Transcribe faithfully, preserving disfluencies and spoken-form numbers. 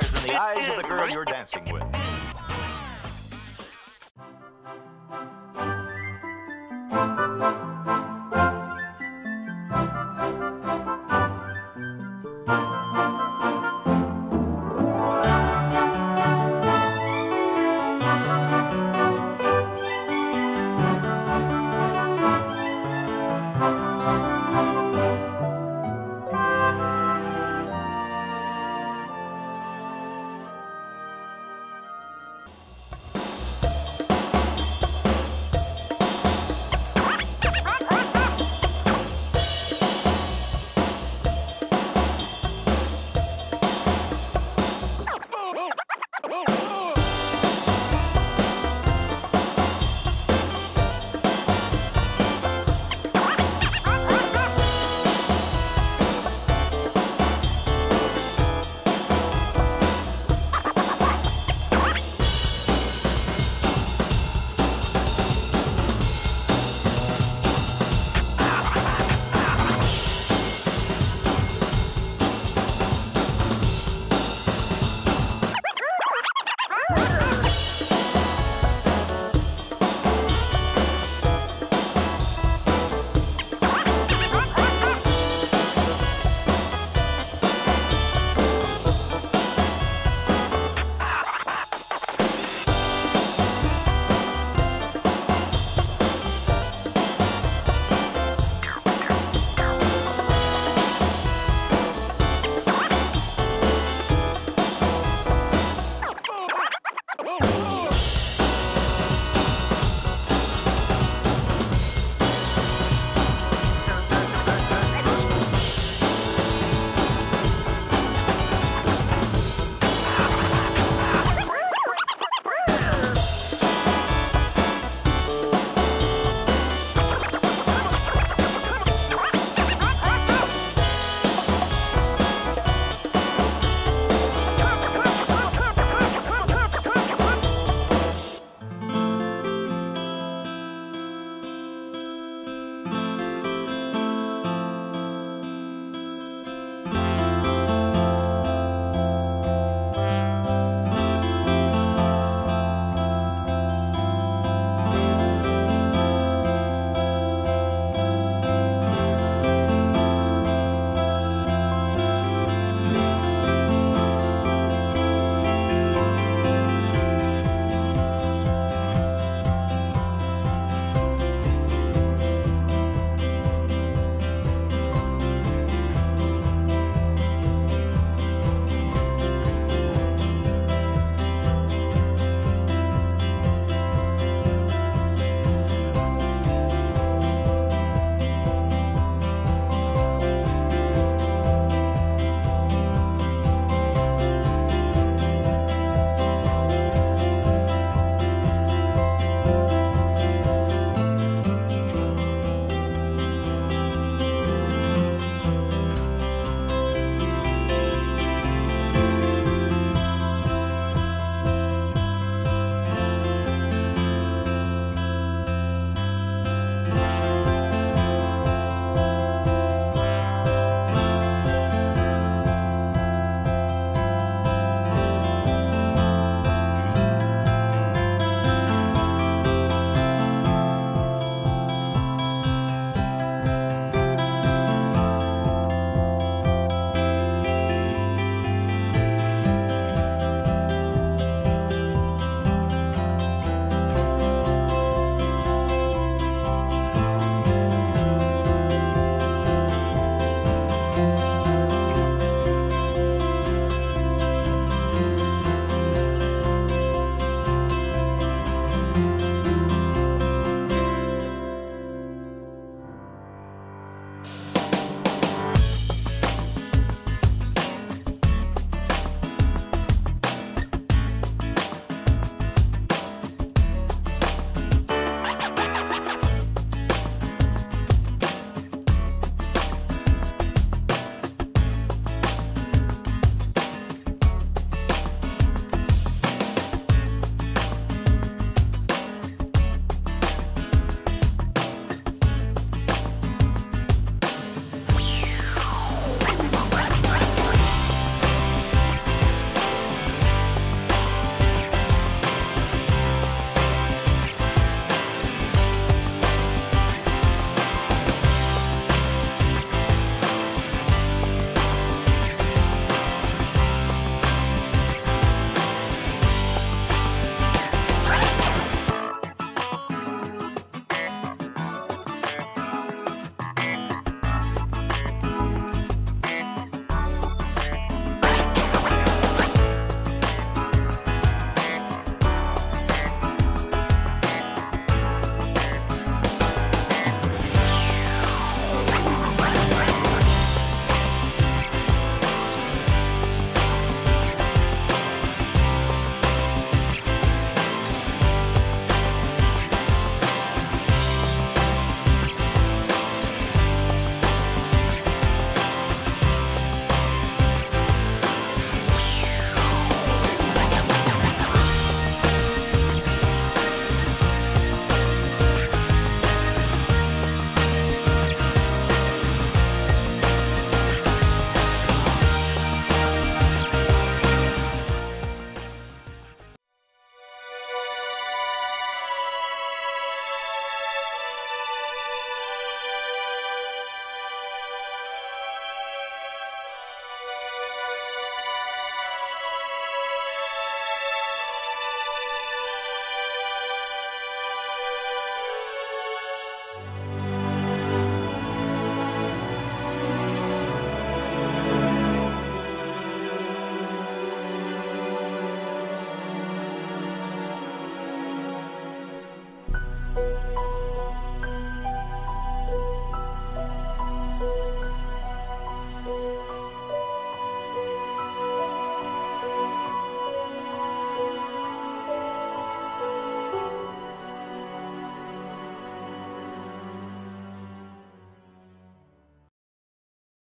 stars in the eyes of the girl you're dancing with. Thank you.